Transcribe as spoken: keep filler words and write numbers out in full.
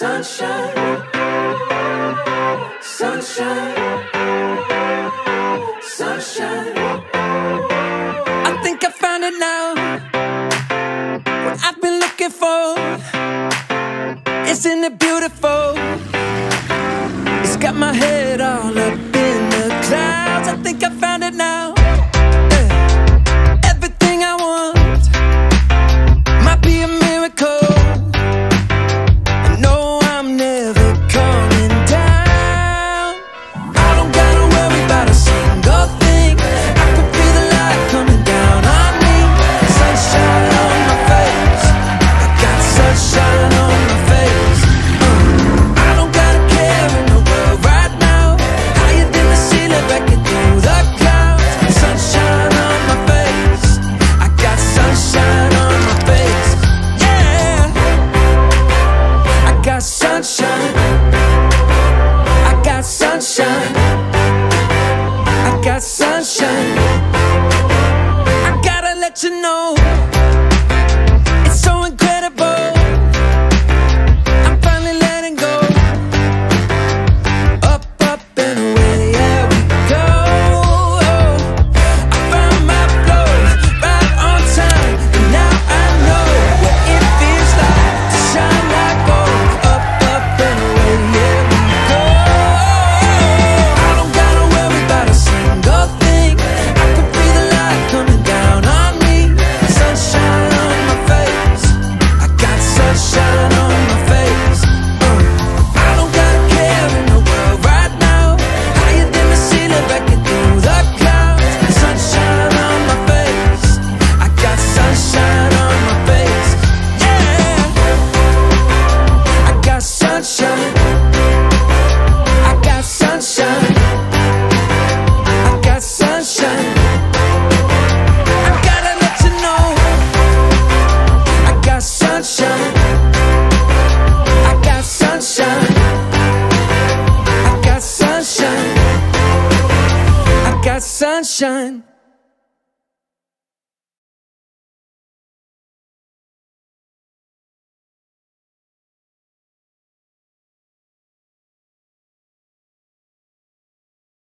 Sunshine, sunshine, sunshine. I think I found it now. What I've been looking for. Isn't it beautiful? It's got my head all up in the clouds. I think I found it now. Sunshine.